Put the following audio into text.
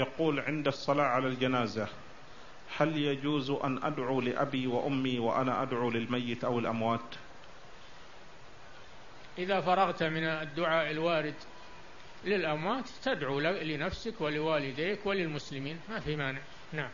يقول عند الصلاة على الجنازة: هل يجوز أن أدعو لأبي وأمي وأنا أدعو للميت أو الأموات؟ إذا فرغت من الدعاء الوارد للأموات تدعو لنفسك ولوالديك وللمسلمين، ما في مانع. نعم.